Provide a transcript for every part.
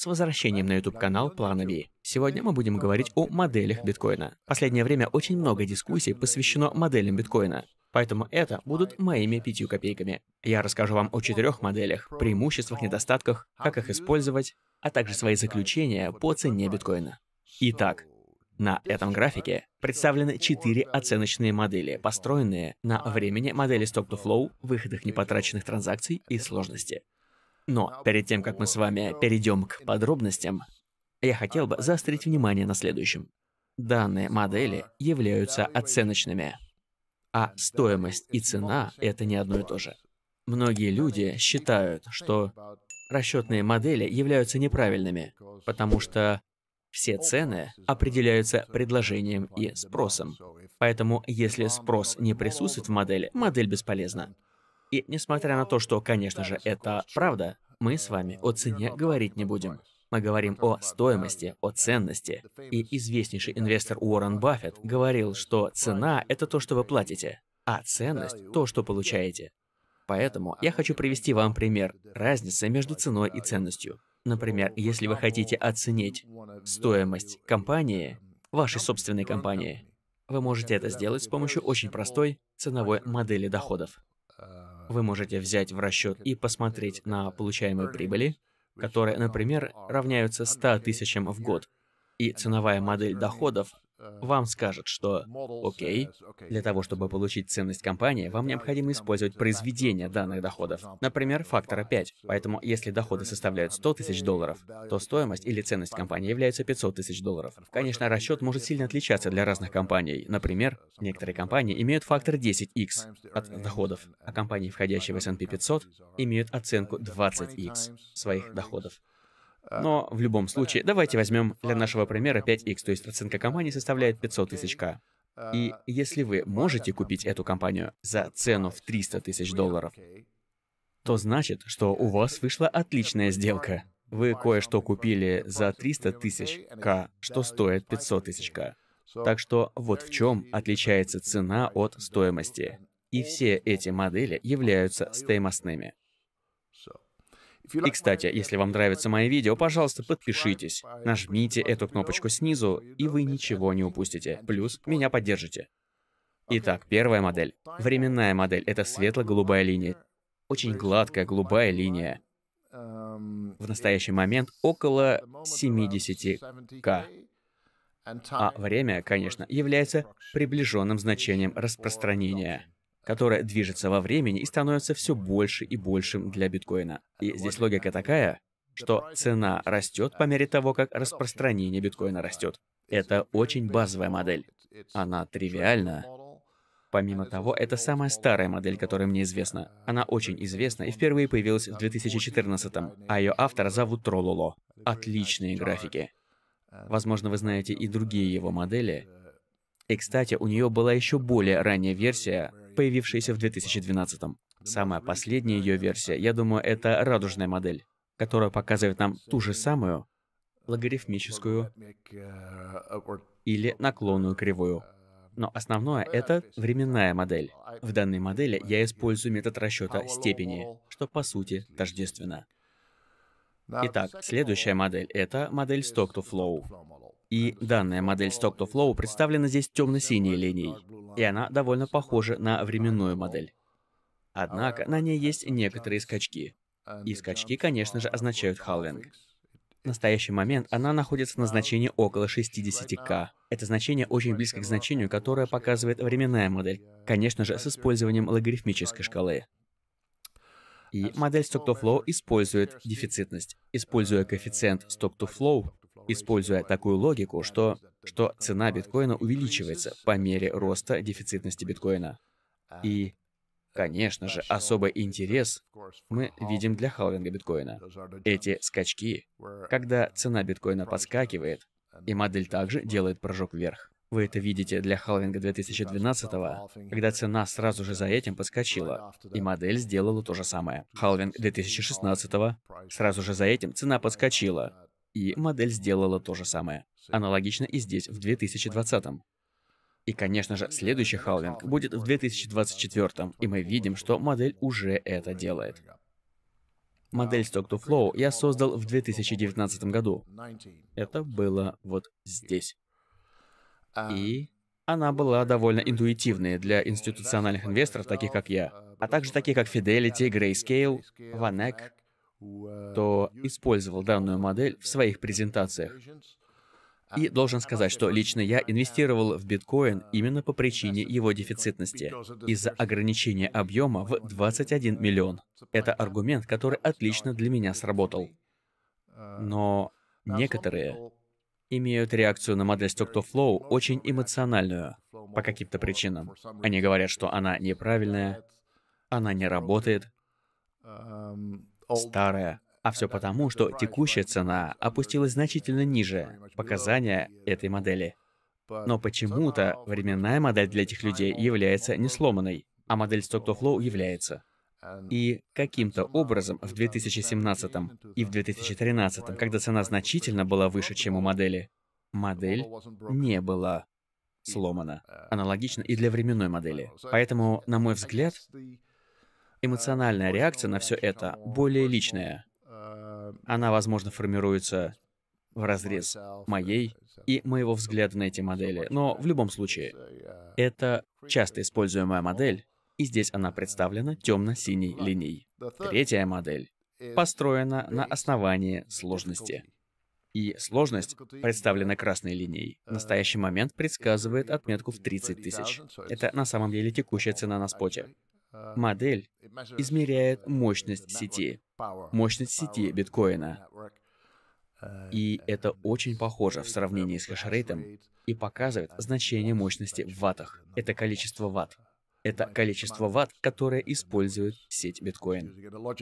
С возвращением на YouTube-канал PlanB. Сегодня мы будем говорить о моделях биткоина. В последнее время очень много дискуссий посвящено моделям биткоина, поэтому это будут моими 5 копейками. Я расскажу вам о 4 моделях, преимуществах, недостатках, как их использовать, а также свои заключения по цене биткоина. Итак, на этом графике представлены 4 оценочные модели, построенные на времени модели Stock-to-Flow, выходах непотраченных транзакций и сложности. Но перед тем, как мы с вами перейдем к подробностям, я хотел бы заострить внимание на следующем. Данные модели являются оценочными, а стоимость и цена — это не одно и то же. Многие люди считают, что расчетные модели являются неправильными, потому что все цены определяются предложением и спросом. Поэтому, если спрос не присутствует в модели, модель бесполезна. И несмотря на то, что, конечно же, это правда, мы с вами о цене говорить не будем. Мы говорим о стоимости, о ценности. И известнейший инвестор Уоррен Баффет говорил, что цена — это то, что вы платите, а ценность — то, что получаете. Поэтому я хочу привести вам пример разницы между ценой и ценностью. Например, если вы хотите оценить стоимость компании, вашей собственной компании, вы можете это сделать с помощью очень простой ценовой модели доходов. Вы можете взять в расчет и посмотреть на получаемые прибыли, которые, например, равняются 100 тысячам в год. И ценовая модель доходов вам скажет, что, окей, для того, чтобы получить ценность компании, вам необходимо использовать произведение данных доходов, например, фактора 5. Поэтому, если доходы составляют 100 тысяч долларов, то стоимость или ценность компании является 500 тысяч долларов. Конечно, расчет может сильно отличаться для разных компаний. Например, некоторые компании имеют фактор 10x от доходов, а компании, входящие в S&P 500, имеют оценку 20x своих доходов. Но в любом случае, давайте возьмем для нашего примера 5x, то есть оценка компании составляет 500 тысяч К. И если вы можете купить эту компанию за цену в 300 тысяч долларов, то значит, что у вас вышла отличная сделка. Вы кое-что купили за 300 тысяч К, что стоит 500 тысяч К. Так что вот в чем отличается цена от стоимости. И все эти модели являются стоимостными. И, кстати, если вам нравятся мои видео, пожалуйста, подпишитесь, нажмите эту кнопочку снизу, и вы ничего не упустите. Плюс меня поддержите. Итак, первая модель. Временная модель — это светло-голубая линия. Очень гладкая голубая линия. В настоящий момент около 70К. А время, конечно, является приближенным значением распространения, которая движется во времени и становится все больше и большим для биткоина. И здесь логика такая, что цена растет по мере того, как распространение биткоина растет. Это очень базовая модель. Она тривиальна. Помимо того, это самая старая модель, которая мне известна. Она очень известна и впервые появилась в 2014-м, а ее автора зовут Трололо. Отличные графики. Возможно, вы знаете и другие его модели. И, кстати, у нее была еще более ранняя версия, появившаяся в 2012-м. Самая последняя ее версия, я думаю, это радужная модель, которая показывает нам ту же самую логарифмическую или наклонную кривую. Но основное — это временная модель. В данной модели я использую метод расчета степени, что, по сути, тождественно. Итак, следующая модель — это модель Stock-to-Flow. И данная модель Stock-to-Flow представлена здесь темно-синей линией, и она довольно похожа на временную модель. Однако на ней есть некоторые скачки. И скачки, конечно же, означают халвинг. В настоящий момент она находится на значении около 60К. Это значение очень близко к значению, которое показывает временная модель, конечно же, с использованием логарифмической шкалы. И модель Stock-to-Flow использует дефицитность, используя коэффициент Stock-to-Flow, используя такую логику, что цена биткоина увеличивается по мере роста дефицитности биткоина. И, конечно же, особый интерес мы видим для халвинга биткоина. Эти скачки, когда цена биткоина подскакивает, и модель также делает прыжок вверх. Вы это видите для халвинга 2012-го, когда цена сразу же за этим подскочила, и модель сделала то же самое. Халвинг 2016-го, сразу же за этим цена подскочила, и модель сделала то же самое. Аналогично и здесь, в 2020-м. И, конечно же, следующий халвинг будет в 2024-м, и мы видим, что модель уже это делает. Модель Stock-to-Flow я создал в 2019 году. Это было вот здесь. И она была довольно интуитивной для институциональных инвесторов, таких как я, а также таких как Fidelity, Grayscale, VanEck, кто использовал данную модель в своих презентациях. И должен сказать, что лично я инвестировал в биткоин именно по причине его дефицитности, из-за ограничения объема в 21 миллион. Это аргумент, который отлично для меня сработал. Но некоторые имеют реакцию на модель Stock-to-Flow очень эмоциональную, по каким-то причинам. Они говорят, что она неправильная, она не работает, старая. А все потому, что текущая цена опустилась значительно ниже показания этой модели. Но почему-то временная модель для этих людей является не сломанной, а модель Stock-to-Flow является. И каким-то образом в 2017 и в 2013, когда цена значительно была выше, чем у модели, модель не была сломана. Аналогично и для временной модели. Поэтому, на мой взгляд, эмоциональная реакция на все это более личная. Она, возможно, формируется в разрез моей и моего взгляда на эти модели. Но в любом случае, это часто используемая модель, и здесь она представлена темно-синей линией. Третья модель построена на основании сложности. И сложность, представленная красной линией, в настоящий момент предсказывает отметку в 30 тысяч. Это на самом деле текущая цена на споте. Модель измеряет мощность сети биткоина. И это очень похоже в сравнении с хэшрейтом и показывает значение мощности в ваттах. Это количество ватт. Это количество ватт, которое использует сеть биткоин.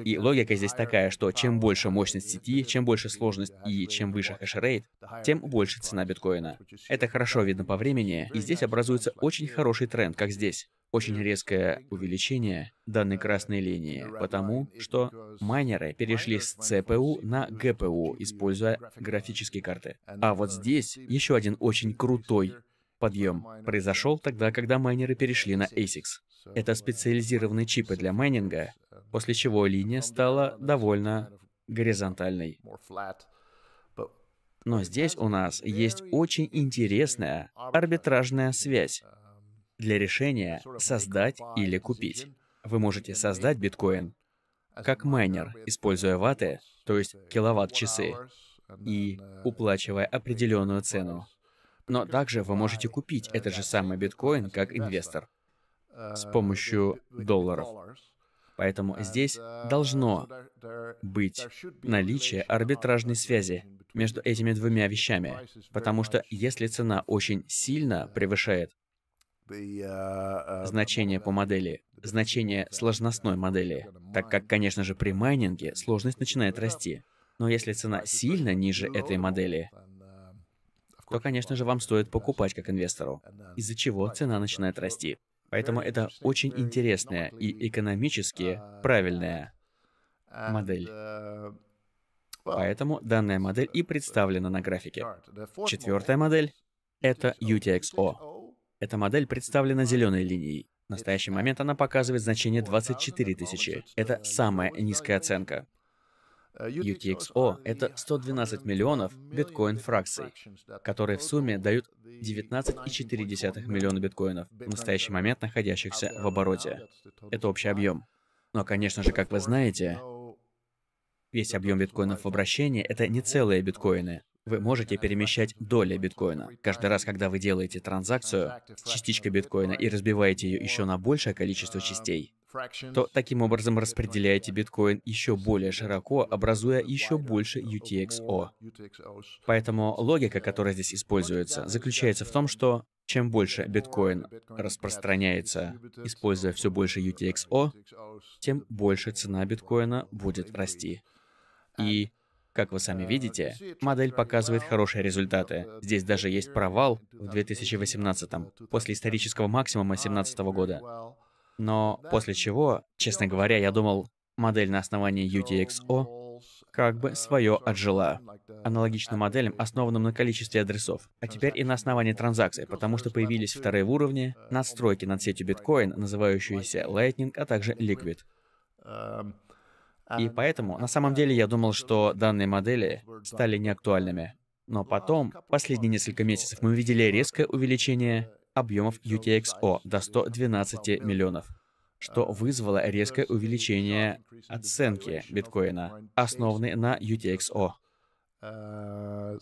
И логика здесь такая, что чем больше мощность сети, чем больше сложность и чем выше хэшрейт, тем больше цена биткоина. Это хорошо видно по времени, и здесь образуется очень хороший тренд, как здесь. Очень резкое увеличение данной красной линии, потому что майнеры перешли с ЦПУ на ГПУ, используя графические карты. А вот здесь еще один очень крутой подъем произошел тогда, когда майнеры перешли на ASICS. Это специализированные чипы для майнинга, после чего линия стала довольно горизонтальной. Но здесь у нас есть очень интересная арбитражная связь. Для решения создать или купить. Вы можете создать биткоин как майнер, используя ватты, то есть киловатт-часы, и уплачивая определенную цену. Но также вы можете купить этот же самый биткоин как инвестор с помощью долларов. Поэтому здесь должно быть наличие арбитражной связи между этими двумя вещами, потому что если цена очень сильно превышает значение по модели, значение сложностной модели, так как, конечно же, при майнинге сложность начинает расти. Но если цена сильно ниже этой модели, то, конечно же, вам стоит покупать как инвестору, из-за чего цена начинает расти. Поэтому это очень интересная и экономически правильная модель. Поэтому данная модель и представлена на графике. Четвертая модель — это UTXO. Эта модель представлена зеленой линией. В настоящий момент она показывает значение 24 тысячи. Это самая низкая оценка. UTXO — это 112 миллионов биткоин-фракций, которые в сумме дают 19,4 миллиона биткоинов, в настоящий момент находящихся в обороте. Это общий объем. Но, конечно же, как вы знаете, весь объем биткоинов в обращении — это не целые биткоины. Вы можете перемещать доли биткоина. Каждый раз, когда вы делаете транзакцию с частичкой биткоина и разбиваете ее еще на большее количество частей, то таким образом распределяете биткоин еще более широко, образуя еще больше UTXO. Поэтому логика, которая здесь используется, заключается в том, что чем больше биткоин распространяется, используя все больше UTXO, тем больше цена биткоина будет расти. И как вы сами видите, модель показывает хорошие результаты. Здесь даже есть провал в 2018-м, после исторического максимума 2017 года. Но после чего, честно говоря, я думал, модель на основании UTXO как бы свое отжила. Аналогично моделям, основанным на количестве адресов. А теперь и на основании транзакций, потому что появились вторые уровни, надстройки над сетью биткоин, называющиеся Lightning, а также Liquid. И поэтому, на самом деле, я думал, что данные модели стали неактуальными. Но потом, последние несколько месяцев, мы увидели резкое увеличение объемов UTXO до 112 миллионов, что вызвало резкое увеличение оценки биткоина, основанной на UTXO.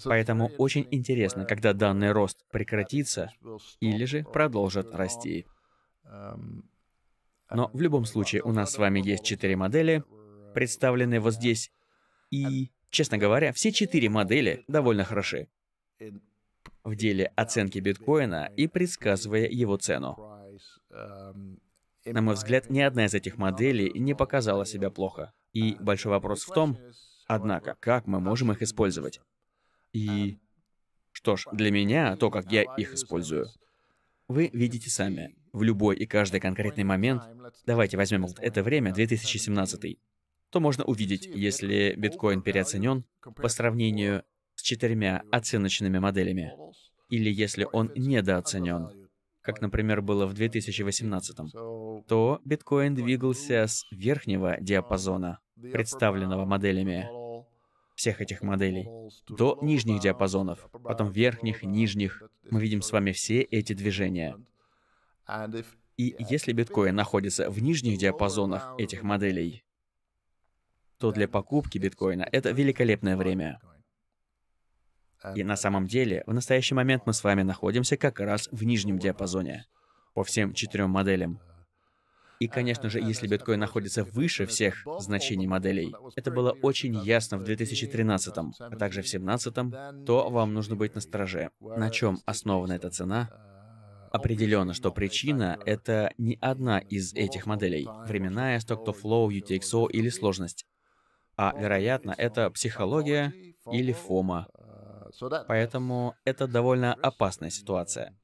Поэтому очень интересно, когда данный рост прекратится или же продолжит расти. Но в любом случае, у нас с вами есть 4 модели, представлены вот здесь, и, честно говоря, все 4 модели довольно хороши в деле оценки биткоина и предсказывая его цену. На мой взгляд, ни одна из этих моделей не показала себя плохо. И большой вопрос в том, однако, как мы можем их использовать? И, что ж, для меня то, как я их использую, вы видите сами. В любой и каждый конкретный момент, давайте возьмем вот это время, 2017, то можно увидеть, если биткоин переоценен по сравнению с 4 оценочными моделями, или если он недооценен, как, например, было в 2018, то биткоин двигался с верхнего диапазона, представленного моделями всех этих моделей, до нижних диапазонов, потом верхних, нижних. Мы видим с вами все эти движения. И если биткоин находится в нижних диапазонах этих моделей, то для покупки биткоина это великолепное время. И на самом деле, в настоящий момент мы с вами находимся как раз в нижнем диапазоне по всем 4 моделям. И, конечно же, если биткоин находится выше всех значений моделей, это было очень ясно в 2013, а также в 2017, то вам нужно быть настороже. На чем основана эта цена? Определенно, что причина — это не одна из этих моделей — временная, Stock-to-Flow, UTXO или сложность. А, вероятно, это психология или FOMO. Поэтому это довольно опасная ситуация.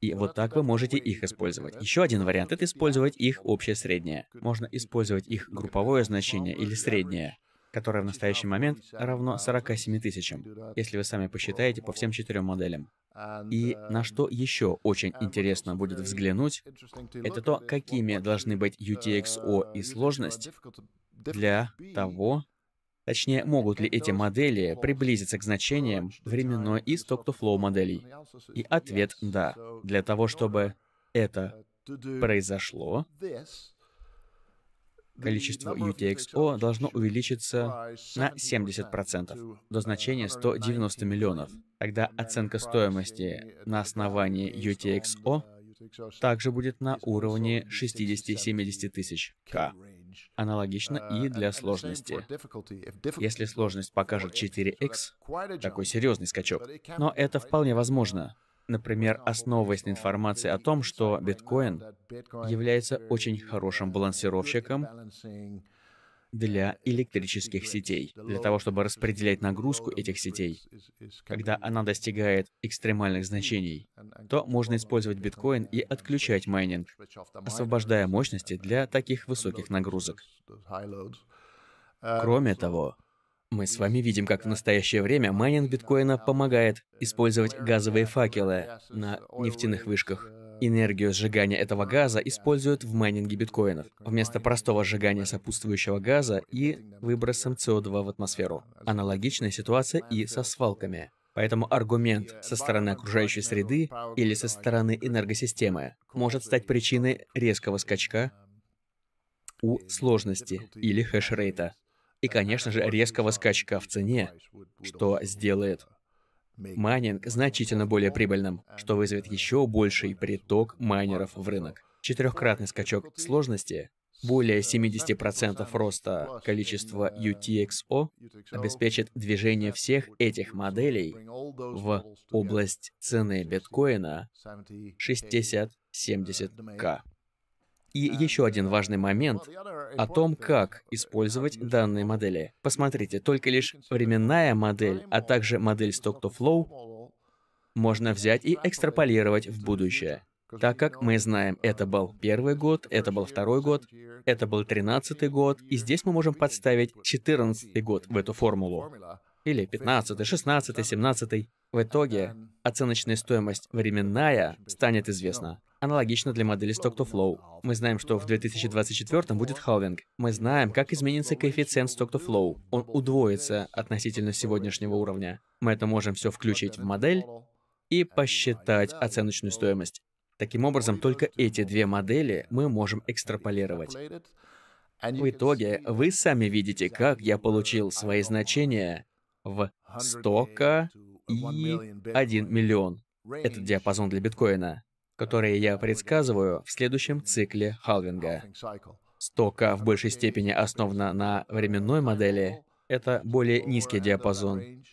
И вот так вы можете их использовать. Еще один вариант — это использовать их общее среднее. Можно использовать их групповое значение или среднее, которое в настоящий момент равно 47 тысячам, если вы сами посчитаете по всем 4 моделям. И на что еще очень интересно будет взглянуть, это то, какими должны быть UTXO и сложность для того, точнее, могут ли эти модели приблизиться к значениям временной и Stock-to-Flow моделей? И ответ — да. Для того, чтобы это произошло, количество UTXO должно увеличиться на 70%, до значения 190 миллионов. Тогда оценка стоимости на основании UTXO также будет на уровне 60-70 тысяч К. Аналогично и для сложности. Если сложность покажет 4x, такой серьезный скачок, но это вполне возможно. Например, основываясь на информации о том, что биткоин является очень хорошим балансировщиком для электрических сетей, для того, чтобы распределять нагрузку этих сетей. Когда она достигает экстремальных значений, то можно использовать биткоин и отключать майнинг, освобождая мощности для таких высоких нагрузок. Кроме того, мы с вами видим, как в настоящее время майнинг биткоина помогает использовать газовые факелы на нефтяных вышках. Энергию сжигания этого газа используют в майнинге биткоинов, вместо простого сжигания сопутствующего газа и выбросом СО2 в атмосферу. Аналогичная ситуация и со свалками. Поэтому аргумент со стороны окружающей среды или со стороны энергосистемы может стать причиной резкого скачка у сложности или хэшрейта. И, конечно же, резкого скачка в цене, что сделает майнинг значительно более прибыльным, что вызовет еще больший приток майнеров в рынок. 4-кратный скачок сложности, более 70% роста количества UTXO обеспечит движение всех этих моделей в область цены биткоина 60-70К. И еще один важный момент о том, как использовать данные модели. Посмотрите, только лишь временная модель, а также модель Stock-to-Flow можно взять и экстраполировать в будущее. Так как мы знаем, это был 1-й год, это был 2-й год, это был 13-й год, и здесь мы можем подставить 14-й год в эту формулу. Или 15-й, 16-й, 17-й. В итоге оценочная стоимость временная станет известна. Аналогично для модели Stock-to-Flow. Мы знаем, что в 2024 будет халвинг. Мы знаем, как изменится коэффициент Stock-to-Flow. Он удвоится относительно сегодняшнего уровня. Мы это можем все включить в модель и посчитать оценочную стоимость. Таким образом, только эти две модели мы можем экстраполировать. В итоге, вы сами видите, как я получил свои значения в 100К и 1 миллион. Это диапазон для биткоина, которые я предсказываю в следующем цикле халвинга. 100К в большей степени основано на временной модели. Это более низкий диапазон.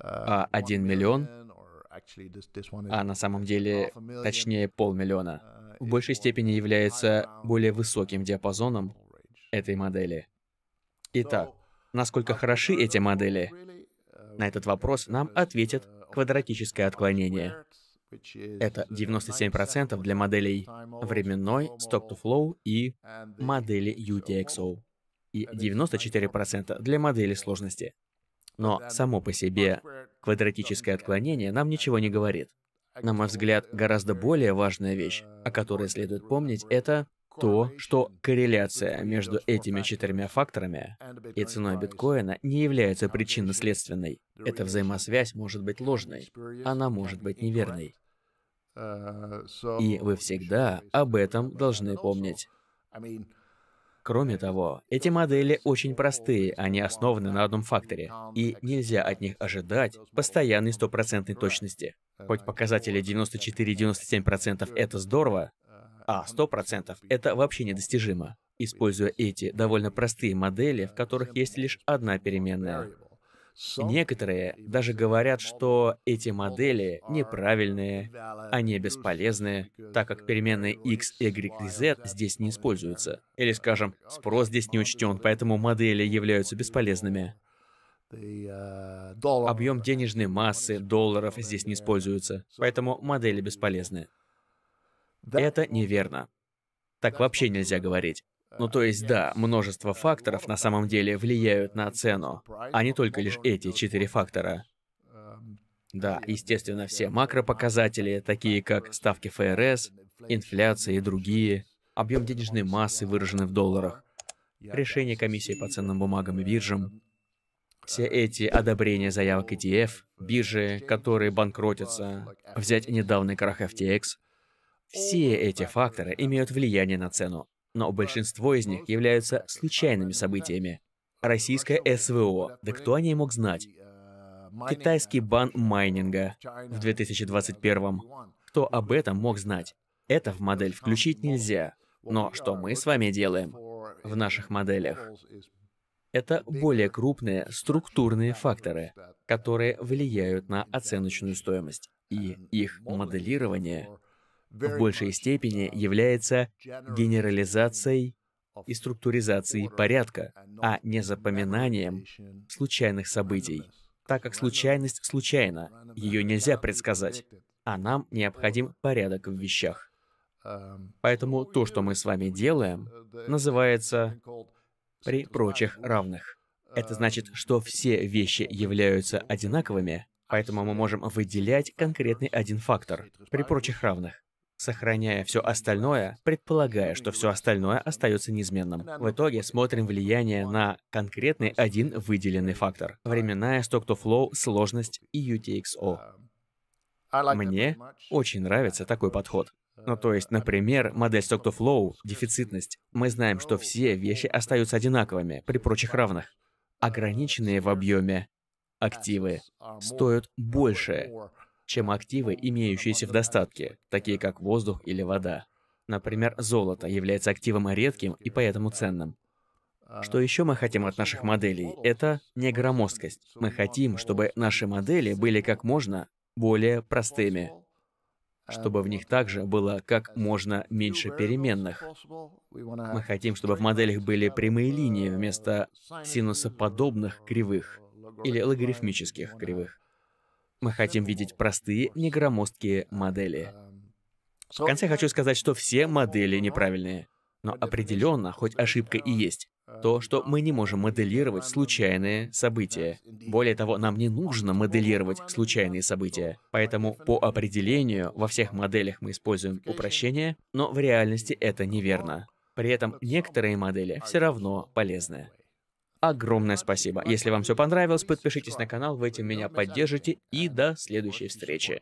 А 1 миллион, а на самом деле, точнее, полмиллиона, в большей степени является более высоким диапазоном этой модели. Итак, насколько хороши эти модели? На этот вопрос нам ответит квадратическое отклонение. Это 97% для моделей временной, Stock-to-Flow и модели UTXO. И 94% для модели сложности. Но само по себе квадратическое отклонение нам ничего не говорит. На мой взгляд, гораздо более важная вещь, о которой следует помнить, это то, что корреляция между этими четырьмя факторами и ценой биткоина не является причинно-следственной. Эта взаимосвязь может быть ложной, она может быть неверной. И вы всегда об этом должны помнить. Кроме того, эти модели очень простые, они основаны на одном факторе, и нельзя от них ожидать постоянной стопроцентной точности. Хоть показатели 94-97% это здорово, а 100% это вообще недостижимо, используя эти довольно простые модели, в которых есть лишь одна переменная. Некоторые даже говорят, что эти модели неправильные, они бесполезные, так как переменные X, Y и Z здесь не используются. Или, скажем, спрос здесь не учтен, поэтому модели являются бесполезными. Объем денежной массы, долларов здесь не используется, поэтому модели бесполезны. Это неверно. Так вообще нельзя говорить. Ну то есть да, множество факторов на самом деле влияют на цену, а не только лишь эти четыре фактора. Да, естественно, все макропоказатели, такие как ставки ФРС, инфляция и другие, объем денежной массы, выраженный в долларах, решение комиссии по ценным бумагам и биржам, все эти одобрения заявок ETF, биржи, которые банкротятся, взять недавний крах FTX, все эти факторы имеют влияние на цену. Но большинство из них являются случайными событиями. Российское СВО, да кто о ней мог знать? Китайский бан майнинга в 2021-м. Кто об этом мог знать? Это в модель включить нельзя. Но что мы с вами делаем в наших моделях? Это более крупные структурные факторы, которые влияют на оценочную стоимость. И их моделирование в большей степени является генерализацией и структуризацией порядка, а не запоминанием случайных событий. Так как случайность случайна, ее нельзя предсказать, а нам необходим порядок в вещах. Поэтому то, что мы с вами делаем, называется «при прочих равных». Это значит, что все вещи являются одинаковыми, поэтому мы можем выделять конкретный один фактор при прочих равных, сохраняя все остальное, предполагая, что все остальное остается неизменным. В итоге смотрим влияние на конкретный один выделенный фактор. Временная, Stock-to-Flow, сложность и UTXO. Мне очень нравится такой подход. Ну то есть, например, модель Stock-to-Flow, дефицитность. Мы знаем, что все вещи остаются одинаковыми при прочих равных. Ограниченные в объеме активы стоят больше, чем активы, имеющиеся в достатке, такие как воздух или вода. Например, золото является активом редким и поэтому ценным. Что еще мы хотим от наших моделей? Это не громоздкость. Мы хотим, чтобы наши модели были как можно более простыми, чтобы в них также было как можно меньше переменных. Мы хотим, чтобы в моделях были прямые линии вместо синусоподобных кривых или логарифмических кривых. Мы хотим видеть простые, негромоздкие модели. В конце хочу сказать, что все модели неправильные. Но определенно, хоть ошибка и есть, то, что мы не можем моделировать случайные события. Более того, нам не нужно моделировать случайные события. Поэтому по определению во всех моделях мы используем упрощение, но в реальности это неверно. При этом некоторые модели все равно полезны. Огромное спасибо. Если вам все понравилось, подпишитесь на канал, вы этим меня поддержите, и до следующей встречи.